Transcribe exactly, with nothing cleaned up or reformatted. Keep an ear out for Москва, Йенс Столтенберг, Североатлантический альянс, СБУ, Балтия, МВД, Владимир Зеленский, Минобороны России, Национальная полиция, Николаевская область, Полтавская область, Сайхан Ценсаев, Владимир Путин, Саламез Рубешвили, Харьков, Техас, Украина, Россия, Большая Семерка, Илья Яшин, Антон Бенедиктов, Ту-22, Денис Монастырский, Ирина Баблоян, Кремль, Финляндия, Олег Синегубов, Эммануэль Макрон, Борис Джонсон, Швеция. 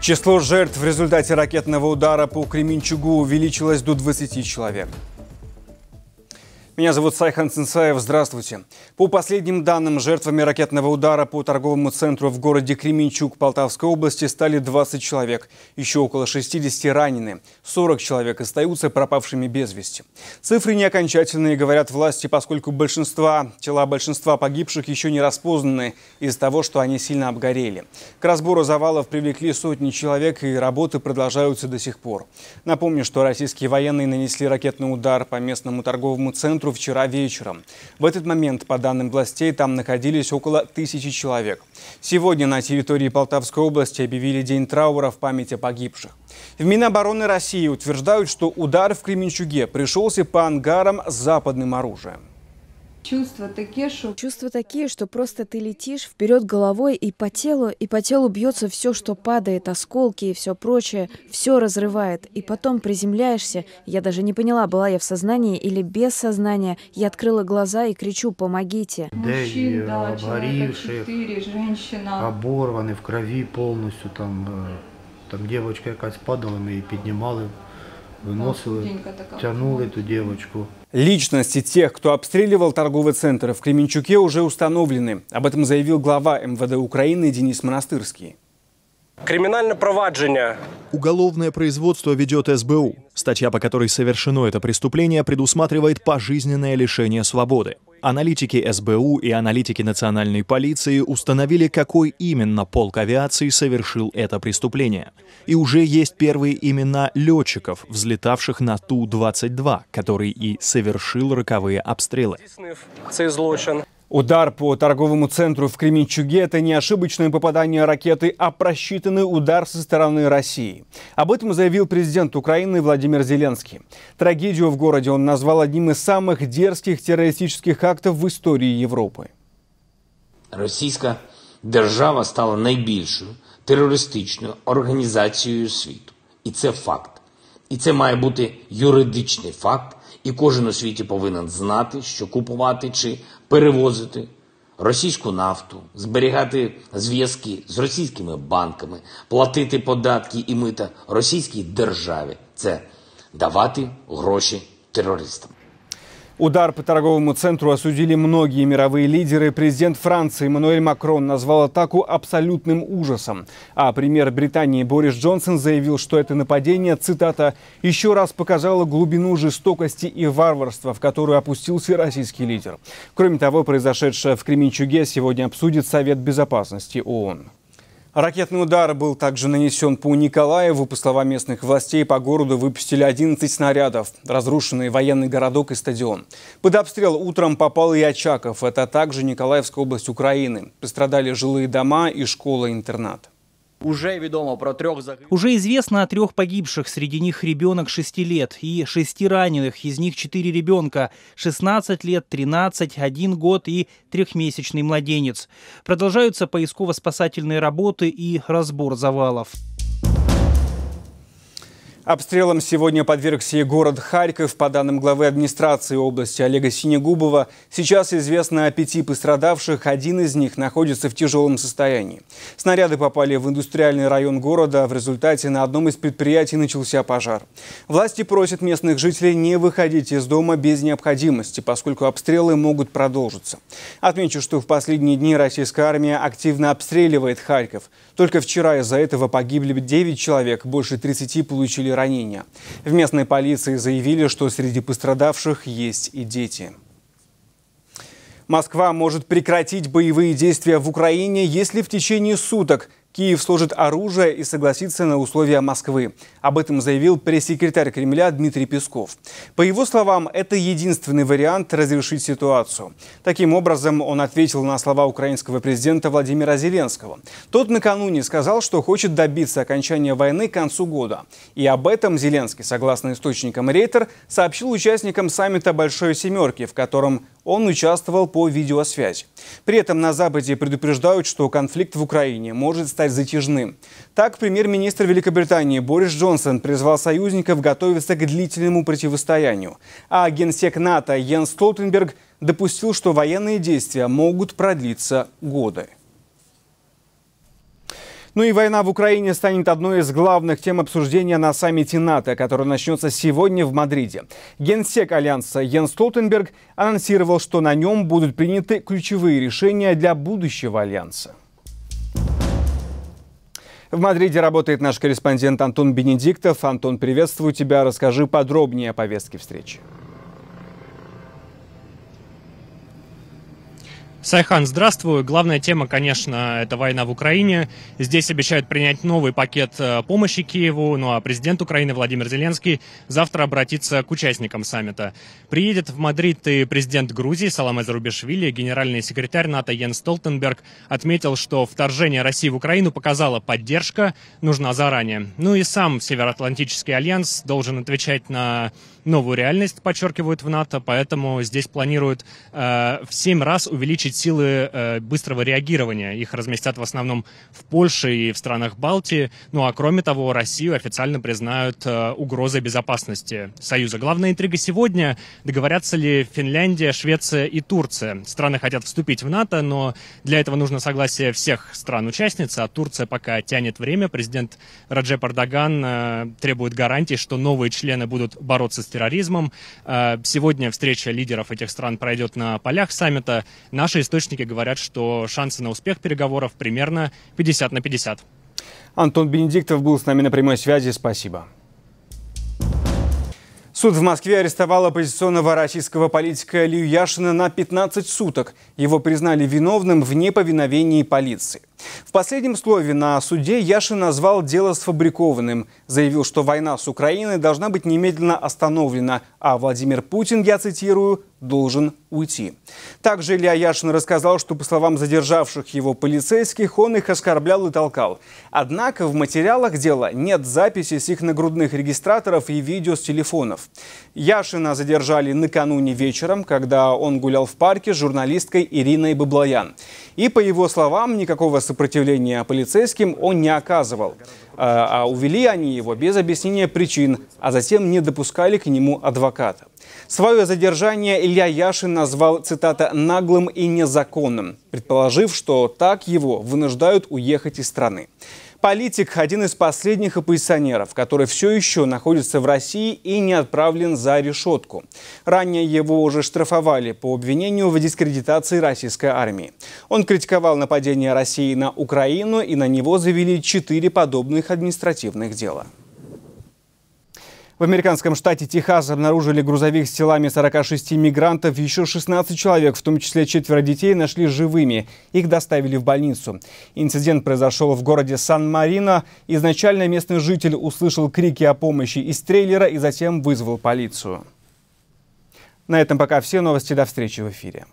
Число жертв в результате ракетного удара по Кременчугу увеличилось до двадцати человек. Меня зовут Сайхан Ценсаев. Здравствуйте. По последним данным, жертвами ракетного удара по торговому центру в городе Кременчуг Полтавской области стали двадцать человек. Еще около шестидесяти ранены. сорок человек остаются пропавшими без вести. Цифры не окончательные, говорят власти, поскольку большинства, тела большинства погибших еще не распознаны из-за того, что они сильно обгорели. К разбору завалов привлекли сотни человек, и работы продолжаются до сих пор. Напомню, что российские военные нанесли ракетный удар по местному торговому центру вчера вечером. В этот момент, по данным властей, там находились около тысячи человек. Сегодня на территории Полтавской области объявили день траура в память о погибших. В Минобороны России утверждают, что удар в Кременчуге пришелся по ангарам с западным оружием. Чувства такие, что... Чувства такие, что просто ты летишь вперед головой, и по телу, и по телу бьется все, что падает, осколки и все прочее, все разрывает. И потом приземляешься. Я даже не поняла, была я в сознании или без сознания. Я открыла глаза и кричу: «Помогите!» Мужчин, да, обгоревших, женщина, оборваны, в крови полностью. Там, там девочка какая-то спадала, мы ее поднимали, выносили, тянули эту девочку. Личности тех, кто обстреливал торговый центр в Кременчуге, уже установлены. Об этом заявил глава МВД Украины Денис Монастырский. Криминальное проваджение. Уголовное производство ведет СБУ. Статья, по которой совершено это преступление, предусматривает пожизненное лишение свободы. Аналитики СБУ и аналитики Национальной полиции установили, какой именно полк авиации совершил это преступление. И уже есть первые имена летчиков, взлетавших на Ту двадцать два, который и совершил роковые обстрелы. Удар по торговому центру в Кременчуге – это не ошибочное попадание ракеты, а просчитанный удар со стороны России. Об этом заявил президент Украины Владимир Зеленский. Трагедию в городе он назвал одним из самых дерзких террористических актов в истории Европы. Российская держава стала найбільшою террористичной организацией світу. И это факт. И это має бути юридичний факт. І кожен у світі повинен знати, що купувати чи перевозити російську нафту, зберігати зв'язки з російськими банками, платити податки і мита російській державі. Це давати гроші терористам. Удар по торговому центру осудили многие мировые лидеры. Президент Франции Эммануэль Макрон назвал атаку абсолютным ужасом. А премьер Британии Борис Джонсон заявил, что это нападение, цитата, «еще раз показало глубину жестокости и варварства, в которую опустился российский лидер». Кроме того, произошедшее в Кременчуге сегодня обсудит Совет Безопасности ООН. Ракетный удар был также нанесен по Николаеву. По словам местных властей, по городу выпустили одиннадцать снарядов, разрушенный военный городок и стадион. Под обстрел утром попал и Очаков. Это также Николаевская область Украины. Пострадали жилые дома и школа-интернат. Уже известно о трех погибших, среди них ребенок шести лет и шести раненых, из них четыре ребенка, шестнадцать лет, тринадцать, один год и трехмесячный младенец. Продолжаются поисково-спасательные работы и разбор завалов. Обстрелом сегодня подвергся и город Харьков. По данным главы администрации области Олега Синегубова, сейчас известно о пяти пострадавших. Один из них находится в тяжелом состоянии. Снаряды попали в индустриальный район города. В результате на одном из предприятий начался пожар. Власти просят местных жителей не выходить из дома без необходимости, поскольку обстрелы могут продолжиться. Отмечу, что в последние дни российская армия активно обстреливает Харьков. Только вчера из-за этого погибли девять человек, больше тридцати получили ранения. ранения. В местной полиции заявили, что среди пострадавших есть и дети. Москва может прекратить боевые действия в Украине, если в течение суток Киев сложит оружие и согласится на условия Москвы. Об этом заявил пресс-секретарь Кремля Дмитрий Песков. По его словам, это единственный вариант разрешить ситуацию. Таким образом, он ответил на слова украинского президента Владимира Зеленского. Тот накануне сказал, что хочет добиться окончания войны к концу года. И об этом Зеленский, согласно источникам Рейтер, сообщил участникам саммита «Большой Семерки», в котором он участвовал по видеосвязи. При этом на Западе предупреждают, что конфликт в Украине может стать затяжным. Так, премьер-министр Великобритании Борис Джонсон призвал союзников готовиться к длительному противостоянию. А генсек НАТО Йенс Столтенберг допустил, что военные действия могут продлиться годы. Ну и война в Украине станет одной из главных тем обсуждения на саммите НАТО, который начнется сегодня в Мадриде. Генсек Альянса Йенс Столтенберг анонсировал, что на нем будут приняты ключевые решения для будущего Альянса. В Мадриде работает наш корреспондент Антон Бенедиктов. Антон, приветствую тебя. Расскажи подробнее о повестке встречи. Сайхан, здравствуй. Главная тема, конечно, это война в Украине. Здесь обещают принять новый пакет помощи Киеву, ну а президент Украины Владимир Зеленский завтра обратится к участникам саммита. Приедет в Мадрид и президент Грузии Саламез Рубешвили. Генеральный секретарь НАТО Йенс Столтенберг отметил, что вторжение России в Украину показало, поддержка нужна заранее. Ну и сам Североатлантический альянс должен отвечать на новую реальность, подчеркивают в НАТО, поэтому здесь планируют э, в семь раз увеличить силы э, быстрого реагирования. Их разместят в основном в Польше и в странах Балтии. Ну а кроме того, Россию официально признают э, угрозой безопасности Союза. Главная интрига сегодня – договорятся ли Финляндия, Швеция и Турция. Страны хотят вступить в НАТО, но для этого нужно согласие всех стран-участниц, а Турция пока тянет время. Президент Раджеп Эрдоган э, требует гарантий, что новые члены будут бороться с терроризмом. Э, сегодня встреча лидеров этих стран пройдет на полях саммита. Наши источники говорят, что шансы на успех переговоров примерно пятьдесят на пятьдесят. Антон Бенедиктов был с нами на прямой связи. Спасибо. Суд в Москве арестовал оппозиционного российского политика Илью Яшина на пятнадцать суток. Его признали виновным в неповиновении полиции. В последнем слове на суде Яшин назвал дело сфабрикованным. Заявил, что война с Украиной должна быть немедленно остановлена, а Владимир Путин, я цитирую, должен уйти. Также Илья Яшин рассказал, что, по словам задержавших его полицейских, он их оскорблял и толкал. Однако в материалах дела нет записи с их нагрудных регистраторов и видео с телефонов. Яшина задержали накануне вечером, когда он гулял в парке с журналисткой Ириной Баблоян. И, по его словам, никакого сопротивления полицейским он не оказывал. А увели они его без объяснения причин, а затем не допускали к нему адвоката. Свое задержание Илья Яшин назвал, цитата, «наглым и незаконным», предположив, что так его вынуждают уехать из страны. Политик – один из последних оппозиционеров, который все еще находится в России и не отправлен за решетку. Ранее его уже штрафовали по обвинению в дискредитации российской армии. Он критиковал нападение России на Украину, и на него завели четыре подобных административных дела. В американском штате Техас обнаружили грузовик с телами сорока шести мигрантов. Еще шестнадцать человек, в том числе четверо детей, нашли живыми. Их доставили в больницу. Инцидент произошел в городе Сан-Марино. Изначально местный житель услышал крики о помощи из трейлера и затем вызвал полицию. На этом пока все новости. До встречи в эфире.